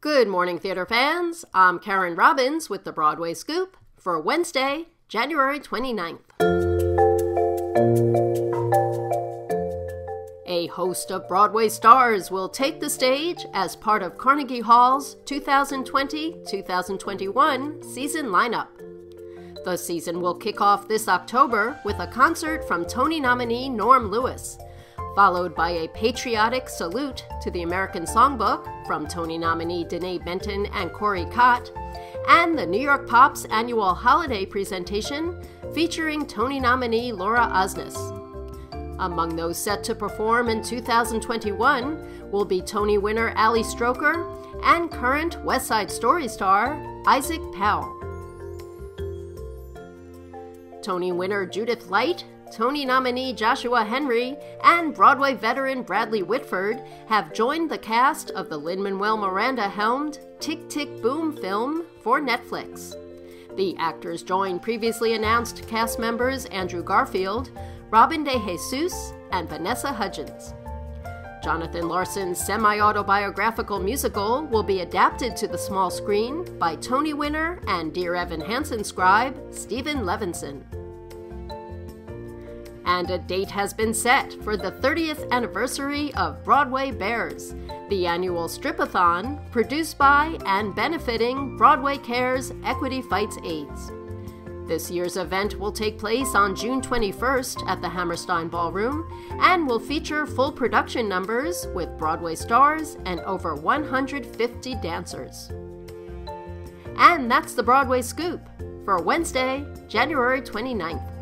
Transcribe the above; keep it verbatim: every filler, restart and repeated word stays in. Good morning, theater fans. I'm Karen Robbins with The Broadway Scoop for Wednesday, January twenty-ninth. A host of Broadway stars will take the stage as part of Carnegie Hall's twenty twenty to twenty twenty-one season lineup. The season will kick off this October with a concert from Tony nominee Norm Lewis, followed by a patriotic salute to the American Songbook from Tony nominee Danae Benton and Corey Cott, and the New York Pop's annual holiday presentation featuring Tony nominee Laura Osnes. Among those set to perform in two thousand twenty-one will be Tony winner Ali Stroker and current West Side Story star Isaac Powell. Tony winner Judith Light, Tony nominee Joshua Henry, and Broadway veteran Bradley Whitford have joined the cast of the Lin-Manuel Miranda-helmed Tick-Tick Boom film for Netflix. The actors join previously announced cast members Andrew Garfield, Robin de Jesus, and Vanessa Hudgens. Jonathan Larson's semi-autobiographical musical will be adapted to the small screen by Tony winner and Dear Evan Hansen scribe Steven Levinson. And a date has been set for the thirtieth anniversary of Broadway Bears, the annual strip-a-thon produced by and benefiting Broadway Cares Equity Fights AIDS. This year's event will take place on June twenty-first at the Hammerstein Ballroom and will feature full production numbers with Broadway stars and over one hundred fifty dancers. And that's the Broadway Scoop for Wednesday, January twenty-ninth.